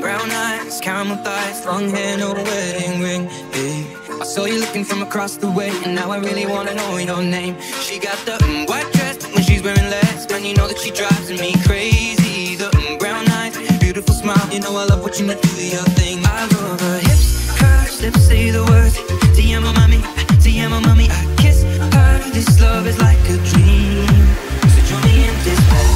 brown eyes, caramel thighs, long hair, no wedding ring. Hey, I saw you looking from across the way, and now I really wanna know your name. She got the white dress, but when she's wearing less, man, you know that she drives me crazy. The brown eyes, beautiful smile, you know I love watching her do your thing. I love her hips, curves, lips, say the words, Te amo, mami, te amo, mami. I kiss her, this love is like a dream. So join me in this bed.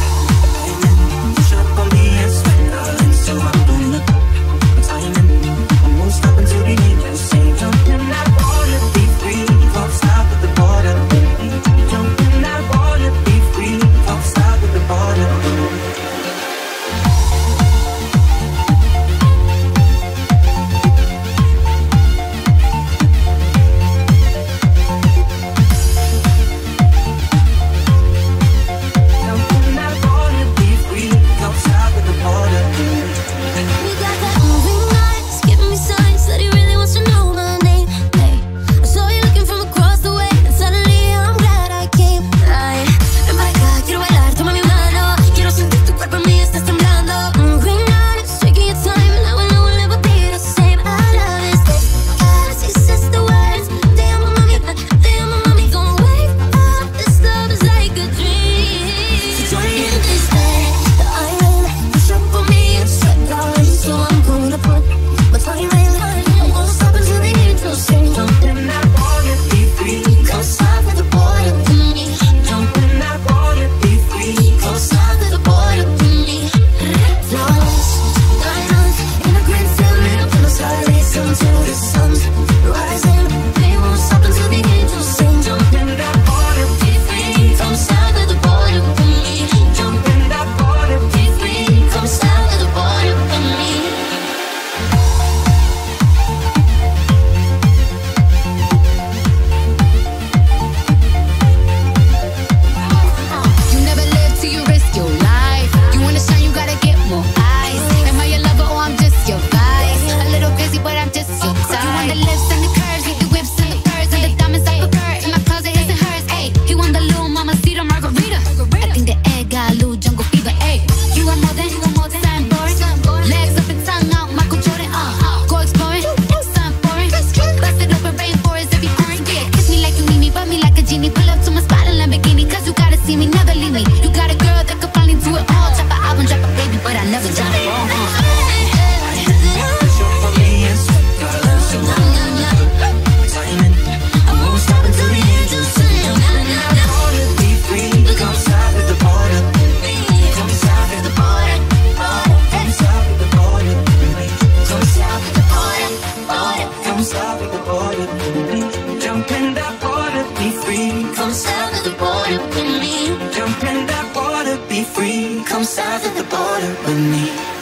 Jump in that water, be free. Come south of the border with me.